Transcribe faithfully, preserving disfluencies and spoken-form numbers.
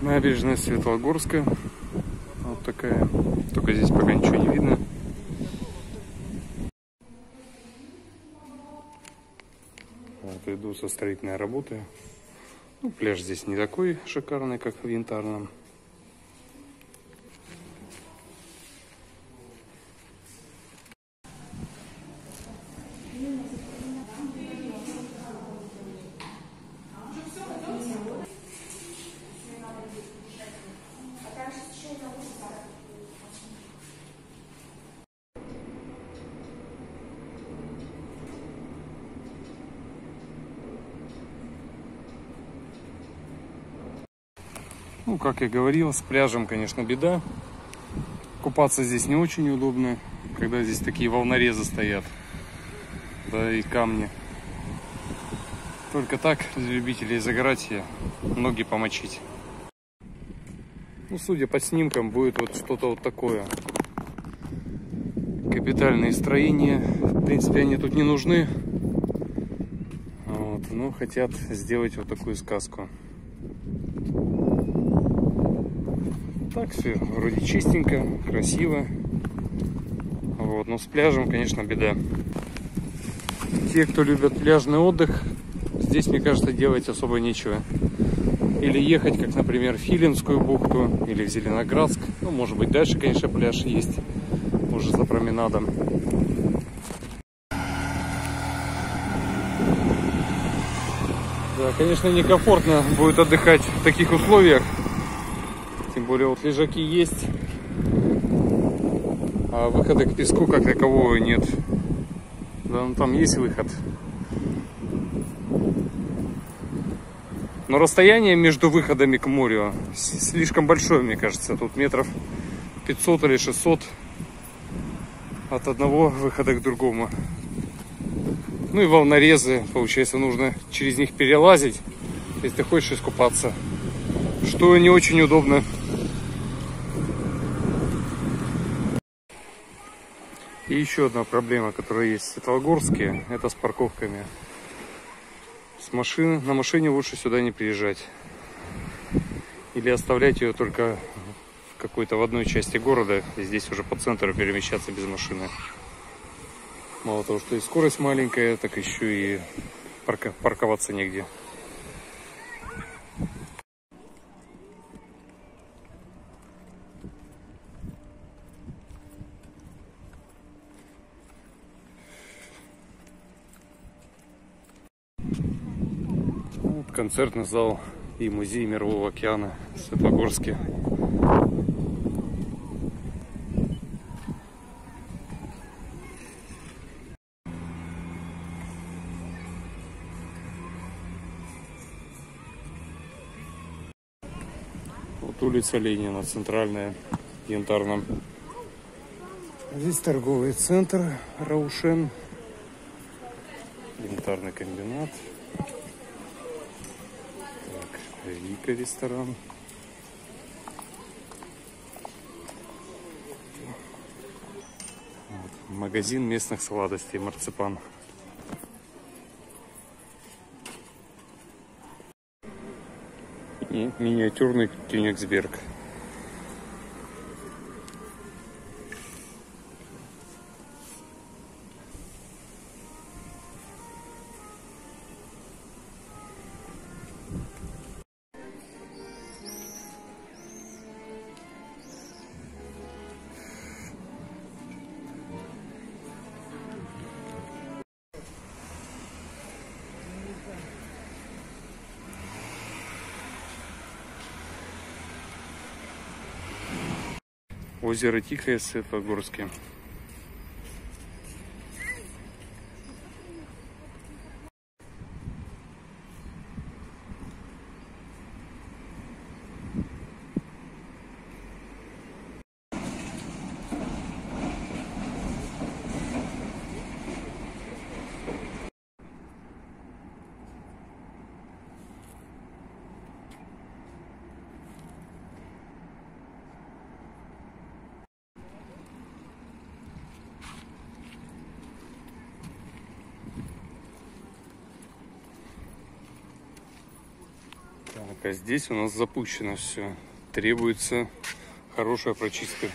Набережная Светлогорская. Вот такая. Только здесь пока ничего не видно. Вот идут строительные работы. Ну, пляж здесь не такой шикарный, как в Янтарном. Ну, как я говорил, с пляжем, конечно, беда. Купаться здесь не очень удобно, когда здесь такие волнорезы стоят, да и камни. Только так, для любителей загорать и ноги помочить. Ну, судя по снимкам, будет вот что-то вот такое. Капитальные строения. В принципе, они тут не нужны. Вот, но хотят сделать вот такую сказку. Так все вроде чистенько, красиво. Вот, но с пляжем, конечно, беда. Те, кто любят пляжный отдых, здесь, мне кажется, делать особо нечего. Или ехать, как, например, в Филинскую бухту, или в Зеленоградск. Ну, может быть, дальше, конечно, пляж есть, уже за променадом. Да, конечно, некомфортно будет отдыхать в таких условиях. Тем более вот лежаки есть, а выхода к песку как такового нет. Да, ну там есть выход. Но расстояние между выходами к морю слишком большое, мне кажется. Тут метров пятьсот или шестьсот от одного выхода к другому. Ну и волнорезы, получается, нужно через них перелазить, если ты хочешь искупаться. Что не очень удобно. И еще одна проблема, которая есть в Светлогорске, это с парковками. С машины, на машине лучше сюда не приезжать. Или оставлять ее только в какой-то в одной части города. И здесь уже по центру перемещаться без машины. Мало того, что и скорость маленькая, так еще и парк, парковаться негде. Концертный зал и музей Мирового океана в Светлогорске. Вот улица Ленина, центральная, в Янтарном. Здесь торговый центр Раушен, Янтарный комбинат. Икра ресторан. Вот, магазин местных сладостей, марципан. И миниатюрный Кёнигсберг. Озеро Тихое, Светлогорске. здесь у нас запущено все. Требуется хорошая прочистка.